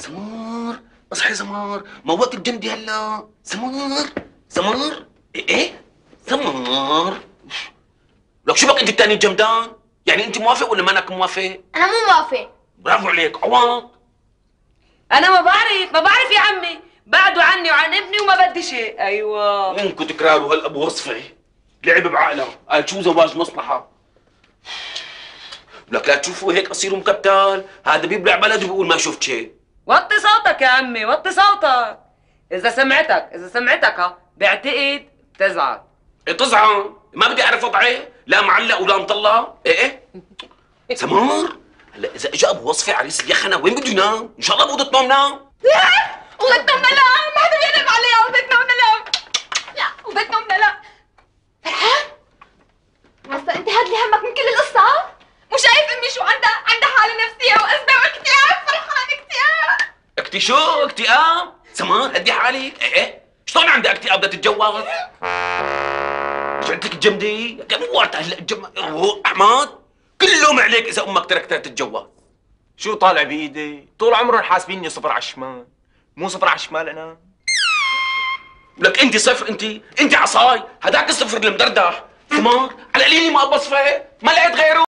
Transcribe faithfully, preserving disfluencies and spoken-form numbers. سمار اصحي سمار، ما واقف جنبي هلا. سمار سمار ايه سمار، لك شو بك انت التاني الجمدان؟ يعني انت موافق ولا مانك موافق؟ انا مو موافق. برافو عليك عوض. انا ما بعرف ما بعرف يا عمي، بعدوا عني وعن ابني وما بدي شيء. ايوه منكم تكراروا هالابو وصفي لعب بعقله، قال شو زواج مصلحه. لك لا تشوفوا هيك اصير مكبتال، هذا بيبلع بلد وبيقول ما شفت شيء. وطي صوتك يا عمي وطي صوتك، اذا سمعتك اذا سمعتك ها بعتقد بتزعل. ايه تزعل، ما بدي اعرف وضعي، لا معلق ولا مطلع. ايه ايه سمار، هلا اذا اجى ابو وصفي عريس اليخنه وين بده ينام؟ ان شاء الله بوضه نوم نام. والله بدنا ننام، ما حدا بيقرب عليها وبدنا ننام. لا وبدنا ننام. فرحان؟ هسا انت هاد اللي همك من كل القصه؟ مو شايف امي شو عندها؟ عندها حاله نفسيه وازمه واكتئاب. فرحان اكتئاب. اكتي شو؟ اكتئاب؟ سمان هدي حالك. ايه ايه شلون عندها اكتئاب بدها تتجوز؟ مش عندك الجمدي؟ كم وقت هلا الجمدي؟ احمد كل يوم عليك اذا امك تركتها تتجوز. شو طالع بايدي؟ طول عمرهم حاسبيني صفر على الشمال، مو صفر على الشمال انا. لك انت صفر، انت انت عصاي، هداك الصفر المدردح. سمار على قليلي ما بصفه، ما لقيت غيره.